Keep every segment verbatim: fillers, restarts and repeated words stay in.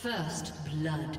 First blood.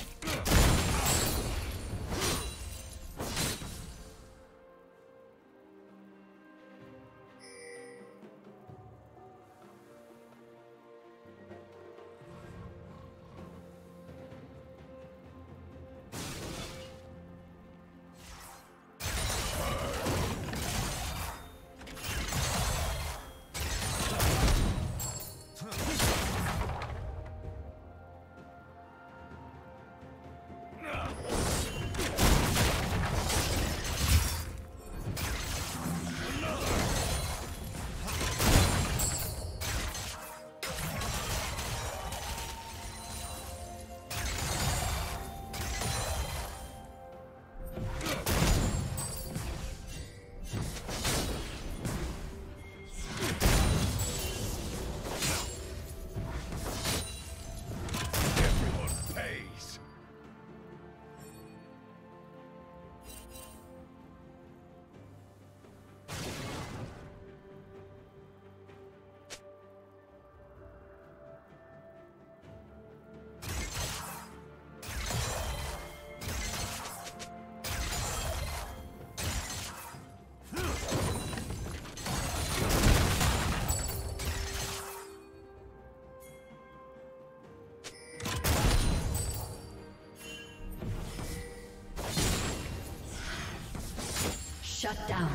Shut down.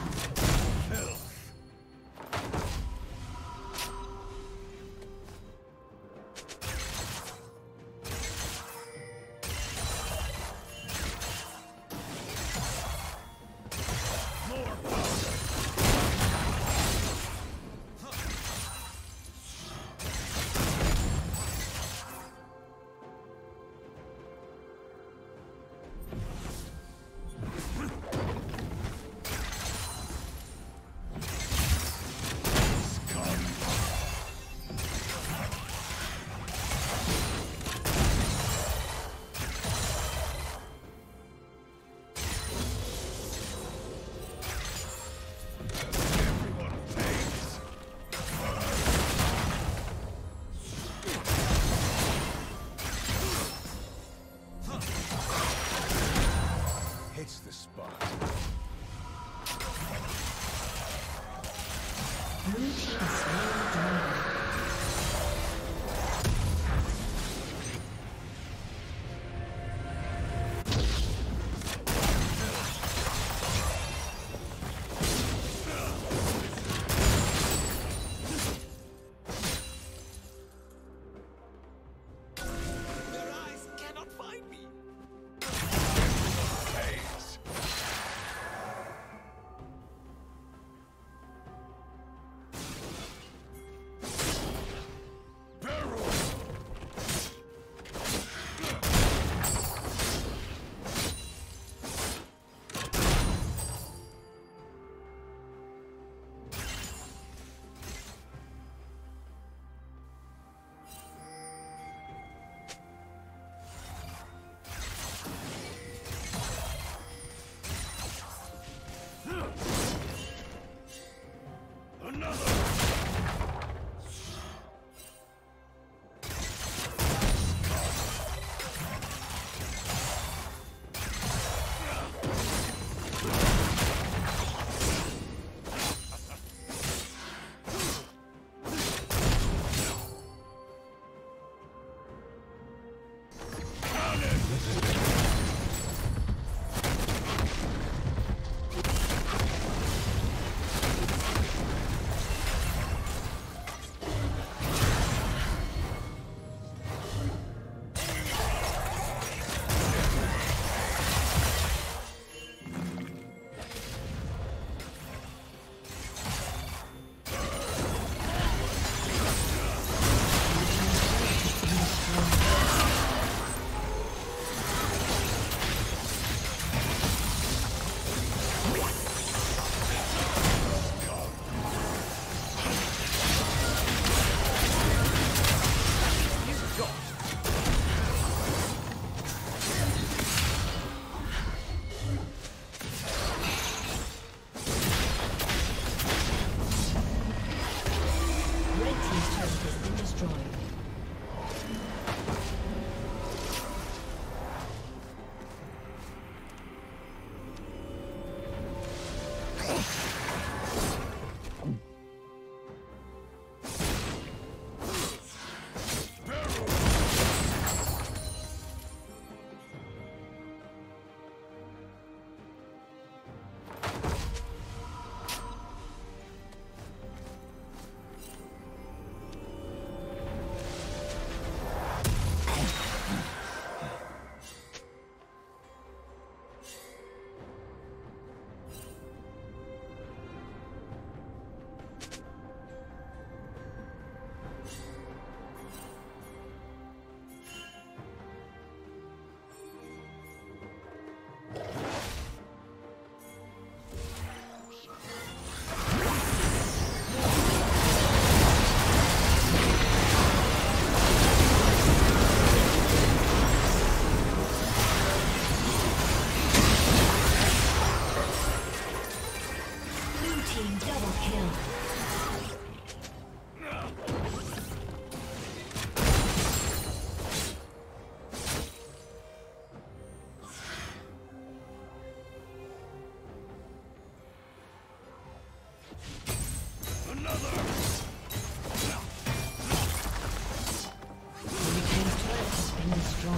destroyed.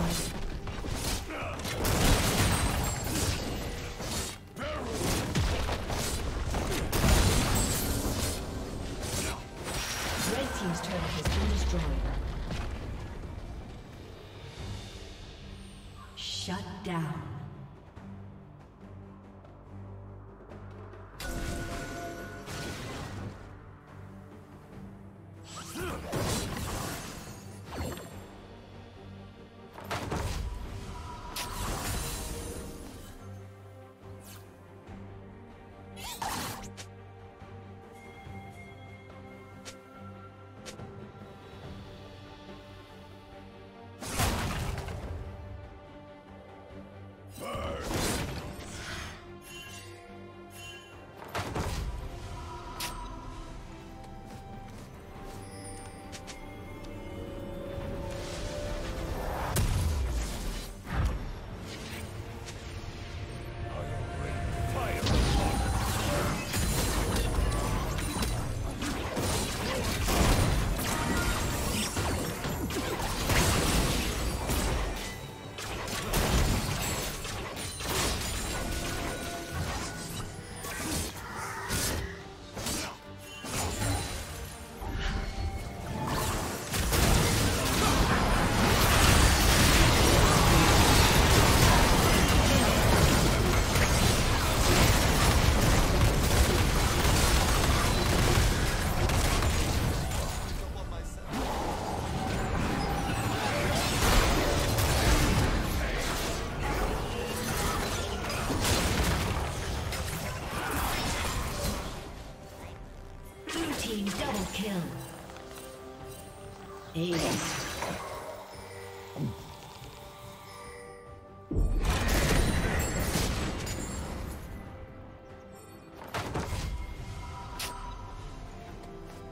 Red team's turret has been destroyed. Shut down.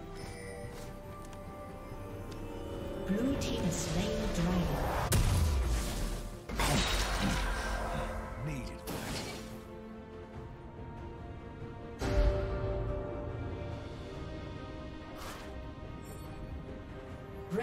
Red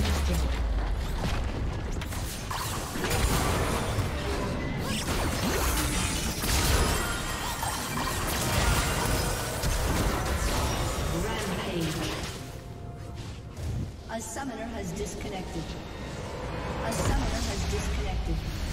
destroyed. A summoner has disconnected. A summoner has disconnected.